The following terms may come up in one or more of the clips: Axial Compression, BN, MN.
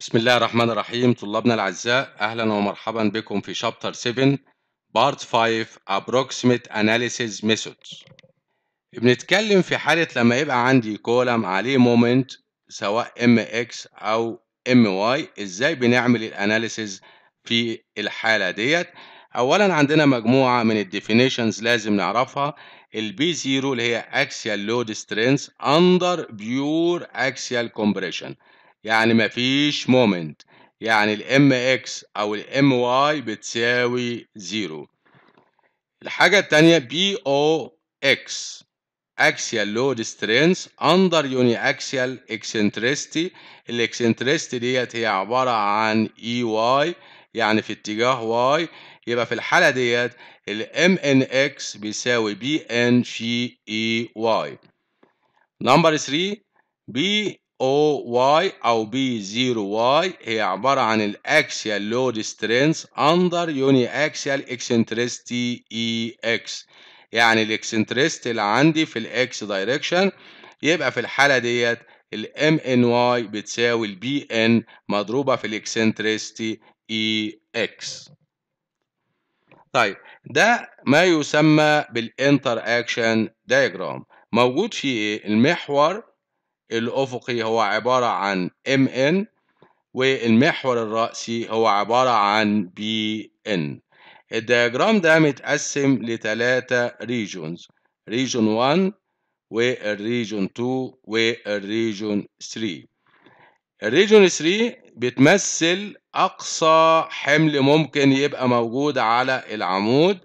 بسم الله الرحمن الرحيم. طلابنا الأعزاء، أهلا ومرحبا بكم في شابتر 7 بارت 5 Approximate Analysis Methods. بنتكلم في حالة لما يبقى عندي كولم عليه مومنت سواء MX أو MY، إزاي بنعمل الأناليسز في الحالة ديت. أولا عندنا مجموعة من الديفينيشنز لازم نعرفها. البي 0 اللي هي Axial Load Strength Under Pure Axial Compression، يعني مفيش مومنت، يعني الام اكس او الام واي بتساوي زيرو. الحاجة التانية بي او اكس اكسيال لود سترينث اندر يوني اكسيال اكسنتريستي، الاكسنتريستي ديت هي عبارة عن اي واي يعني في اتجاه واي، يبقى في الحالة ديت الام ان اكس بيساوي بي ان في اي واي. نمبر 3 بي او واي او بي 0 واي هي عباره عن الاكسيال لود سترينث اندر يوني اكسيال اكسنتريستي اي اكس، يعني الاكسنتريستي اللي عندي في الاكس دايركشن، يبقى في الحاله ديت الام ان واي بتساوي البي ان مضروبه في الاكسنتريستي اي اكس. طيب ده ما يسمى بالانتر اكشن دايجرام، موجود في المحور الأفقي هو عبارة عن MN، والمحور الرأسي هو عبارة عن BN. الدياجرام ده متقسم لثلاثة ريجونز، ريجون 1 والريجون 2 والريجون 3. الريجون 3 بتمثل أقصى حمل ممكن يبقى موجود على العمود.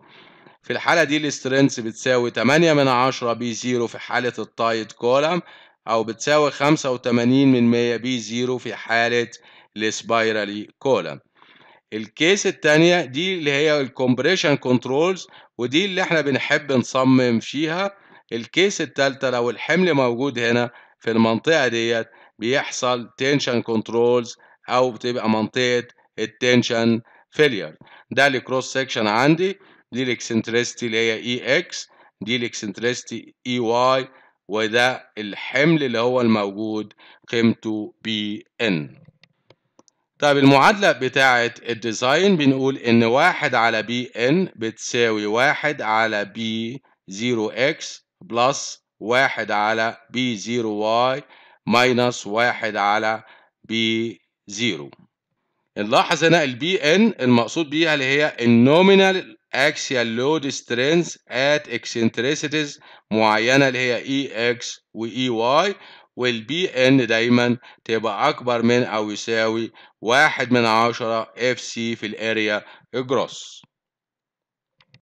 في الحالة دي السترينث بتساوي 8/10 بي 0 في حالة التايت كولم، أو بتساوي 85% بي 0 في حالة السبايرالي كولم. الكيس التانية دي اللي هي الكمبريشن كنترولز، ودي اللي احنا بنحب نصمم فيها. الكيس التالتة لو الحمل موجود هنا في المنطقة ديت بيحصل تنشن كنترولز، أو بتبقى منطقة التنشن فيلير. ده الكروس سيكشن عندي، دي الاكسنتريستي اللي هي اي اكس، دي الاكسنتريستي اي واي، وده الحمل اللي هو الموجود قيمته بي ان. طيب المعادلة بتاعة الديزاين بنقول إن 1 على بي ان بتساوي 1 على بي 0 اكس بلس 1 على بي 0 واي ماينس 1 على بي 0. نلاحظ هنا البي ان المقصود بيها اللي هي النومينال axial load strength at eccentricities معينة اللي هي EX و EY، والبي ان دايما تبقى أكبر من أو يساوي 1/10 FC في الأريا الجروس.